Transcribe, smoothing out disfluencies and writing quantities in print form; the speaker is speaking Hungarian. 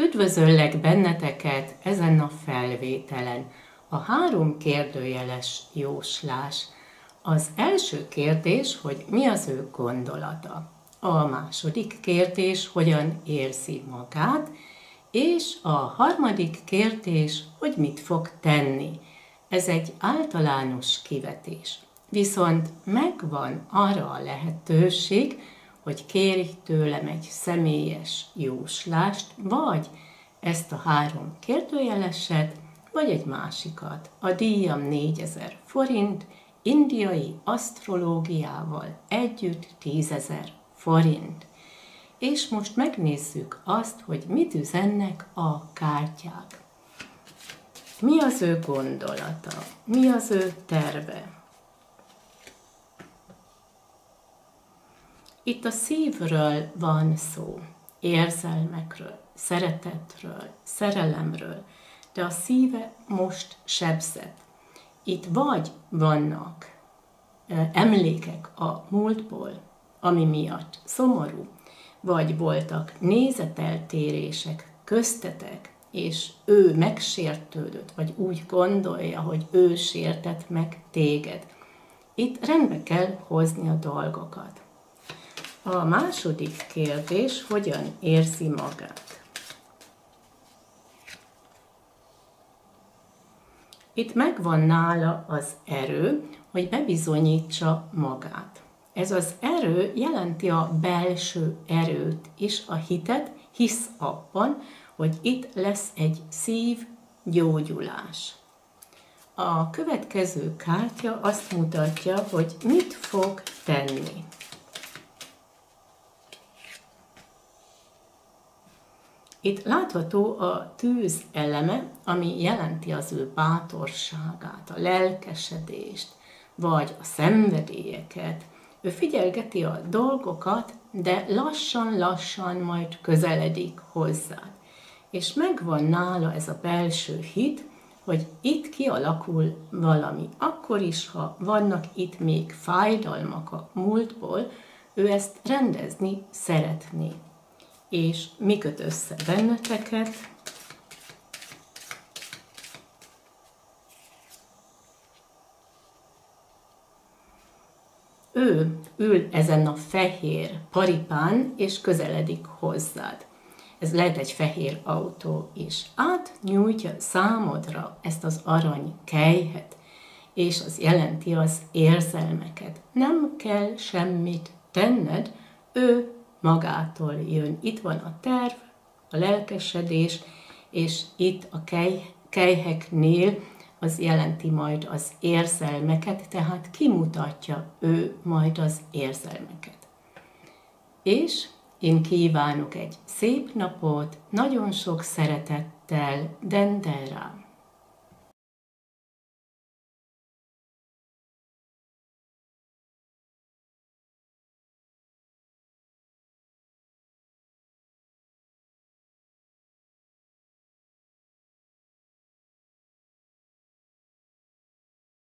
Üdvözöllek benneteket ezen a felvételen. A 3 kérdőjeles jóslás. Az első kérdés, hogy mi az ő gondolata. A második kérdés, hogyan érzi magát. És a harmadik kérdés, hogy mit fog tenni. Ez egy általános kivetés. Viszont megvan arra a lehetőség, hogy kérj tőlem egy személyes jóslást, vagy ezt a 3 kérdőjeleset, vagy egy másikat. A díjam 4000 forint, indiai asztrológiával együtt 10000 forint. És most megnézzük azt, hogy mit üzennek a kártyák. Mi az ő gondolata? Mi az ő terve? Itt a szívről van szó, érzelmekről, szeretetről, szerelemről, de a szíve most sebzett. Itt vagy vannak emlékek a múltból, ami miatt szomorú, vagy voltak nézeteltérések köztetek, és ő megsértődött, vagy úgy gondolja, hogy ő sértett meg téged. Itt rendbe kell hozni a dolgokat. A második kérdés, hogyan érzi magát? Itt megvan nála az erő, hogy bebizonyítsa magát. Ez az erő jelenti a belső erőt és a hitet, hisz abban, hogy itt lesz egy szívgyógyulás. A következő kártya azt mutatja, hogy mit fog tenni. Itt látható a tűz eleme, ami jelenti az ő bátorságát, a lelkesedést, vagy a szenvedélyeket. Ő figyelgeti a dolgokat, de lassan-lassan majd közeledik hozzá. És megvan nála ez a belső hit, hogy itt kialakul valami. Akkor is, ha vannak itt még fájdalmak a múltból, ő ezt rendezni szeretné. És mi köt össze benneteket? Ő ül ezen a fehér paripán, és közeledik hozzád. Ez lehet egy fehér autó is. Átnyújtja számodra ezt az arany kelyhet, és az jelenti az érzelmeket. Nem kell semmit tenned, ő magától jön. Itt van a terv, a lelkesedés, és itt a kelyheknél az jelenti majd az érzelmeket, tehát kimutatja ő majd az érzelmeket. És én kívánok egy szép napot, nagyon sok szeretettel, Dendera!